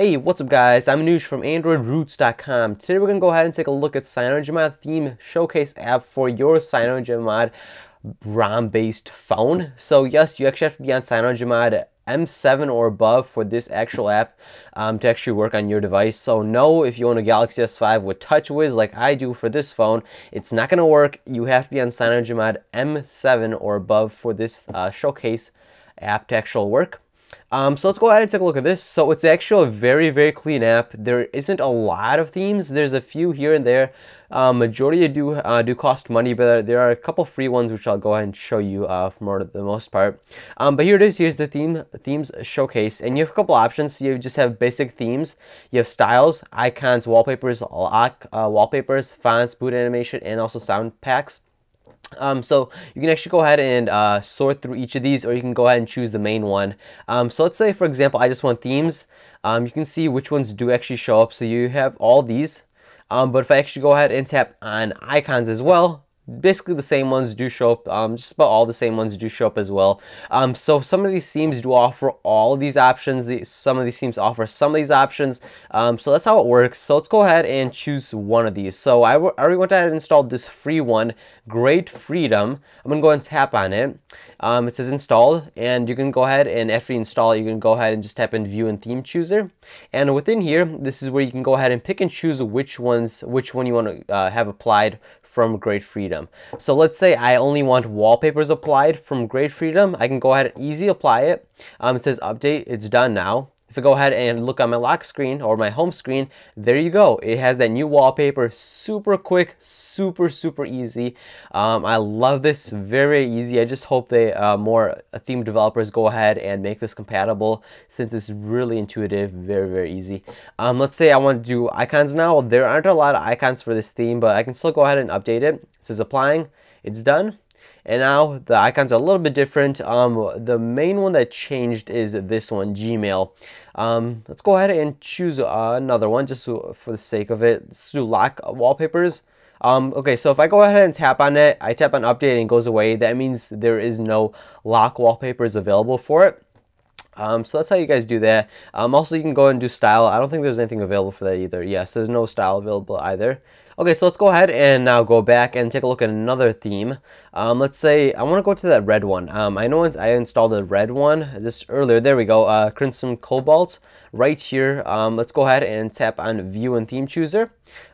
Hey, what's up guys, I'm Noosh from AndroidRoots.com. Today we're going to go ahead and take a look at CyanogenMod Theme Showcase app for your CyanogenMod ROM-based phone. So yes, you actually have to be on CyanogenMod M7 or above for this actual app to actually work on your device. So no, if you own a Galaxy S5 with TouchWiz like I do for this phone, it's not going to work. You have to be on CyanogenMod M7 or above for this Showcase app to actually work. So let's go ahead and take a look at this. So it's actually a very, very clean app. There isn't a lot of themes. There's a few here and there. Majority do cost money, but there are a couple free ones which I'll go ahead and show you for the most part. But here it is. Here's the themes showcase, and you have a couple options. So you just have basic themes. You have styles, icons, wallpapers, wallpapers, fonts, boot animation, and also sound packs. So you can actually go ahead and sort through each of these, or you can go ahead and choose the main one. So let's say, for example, I just want themes. You can see which ones do actually show up. So you have all these, but if I actually go ahead and tap on icons as well, basically the same ones do show up. Just about all the same ones do show up as well. So some of these themes do offer all of these options. Some of these themes offer some of these options. So that's how it works. So let's go ahead and choose one of these. So I already went ahead and installed this free one, Great Freedom. I'm gonna go ahead and tap on it. It says installed, and you can go ahead and after you install it, you can go ahead and just tap in View and Theme Chooser. And within here, this is where you can go ahead and pick and choose which one you want to have applied from Great Freedom. So let's say I only want wallpapers applied from Great Freedom. I can go ahead and easy apply it. It says update. It's done now. If I go ahead and look on my lock screen or my home screen, there you go. It has that new wallpaper. Super quick, super easy. I love this. Very easy. I just hope they more theme developers go ahead and make this compatible, since it's really intuitive, very easy. Let's say I want to do icons now. Well, there aren't a lot of icons for this theme, but I can still go ahead and update it. It says applying. It's done. And now the icons are a little bit different. The main one that changed is this one, Gmail. Let's go ahead and choose another one just for the sake of it. Let's do lock wallpapers. Okay, so if I go ahead and tap on it, I tap on update and it goes away. That means there is no lock wallpapers available for it. So that's how you guys do that. Also, you can go ahead and do style. I don't think there's anything available for that either. Yes, there's no style available either. Okay, so let's go ahead and now go back and take a look at another theme. Let's say I want to go to that red one. I know I installed a red one just earlier. There we go, Crimson Cobalt right here. Let's go ahead and tap on View and Theme Chooser.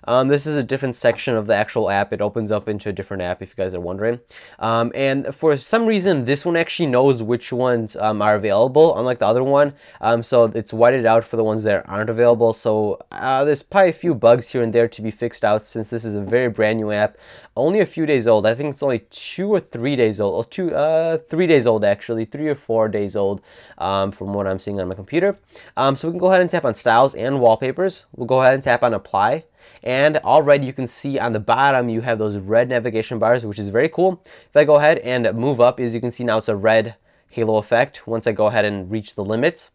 This is a different section of the actual app. It opens up into a different app if you guys are wondering. And for some reason, this one actually knows which ones are available, unlike the other one. So it's whited out for the ones that aren't available. So there's probably a few bugs here and there to be fixed out, since this is a very brand new app, only a few days old. I think it's only 2 or 3 days old, or 3 days old actually, 3 or 4 days old from what I'm seeing on my computer. So we can go ahead and tap on styles and wallpapers. We'll go ahead and tap on apply. And already you can see on the bottom you have those red navigation bars, which is very cool. If I go ahead and move up, as you can see now, it's a red halo effect once I go ahead and reach the limits.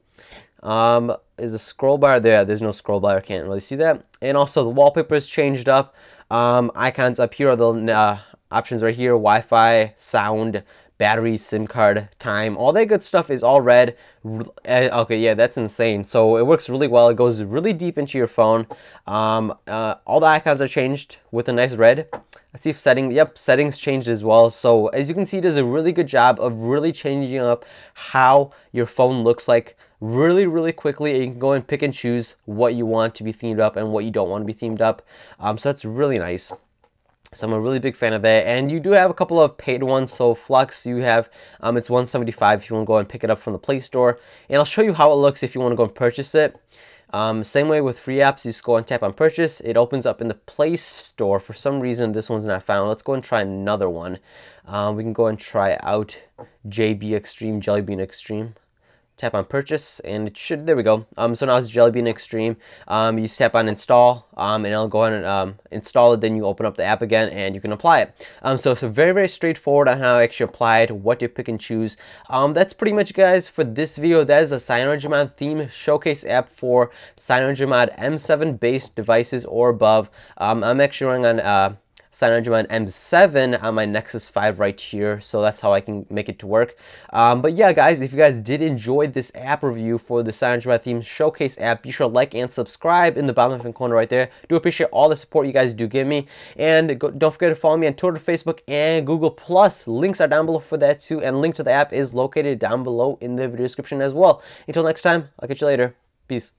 Is a scroll bar there? There's no scroll bar. I can't really see that. And also the wallpapers changed up. Icons up here are the options right here: Wi-Fi, sound, battery, SIM card, time, all that good stuff is all red. Okay, yeah, that's insane. So it works really well. It goes really deep into your phone. All the icons are changed with a nice red. Let's see if settings, yep, settings changed as well. So as you can see, it does a really good job of really changing up how your phone looks like really quickly. You can go and pick and choose what you want to be themed up and what you don't want to be themed up. So that's really nice. So I'm a really big fan of that, and you do have a couple of paid ones. So Flux, you have, it's $175 if you want to go and pick it up from the Play Store, and I'll show you how it looks if you want to go and purchase it. Same way with free apps, you just go and tap on purchase. It opens up in the Play Store. For some reason, this one's not found. Let's go and try another one. We can go and try out Jelly Bean Extreme. Tap on purchase, and it should, there we go. So now it's Jelly Bean Extreme. You just tap on install, and it'll go ahead and install it. Then you open up the app again, and you can apply it. So it's very straightforward on how I actually apply it, what to pick and choose. That's pretty much, guys, for this video. That is a CyanogenMod Theme Showcase app for CyanogenMod M7 based devices or above. I'm actually running on CyanogenMod M7 on my Nexus 5 right here, so that's how I can make it to work. But yeah guys, if you guys did enjoy this app review for the CyanogenMod Theme Showcase app, be sure to like and subscribe in the bottom left hand corner right there. Do appreciate all the support you guys do give me, and don't forget to follow me on Twitter, Facebook, and Google+. Links are down below for that too, and link to the app is located down below in the video description as well. Until next time, I'll catch you later. Peace.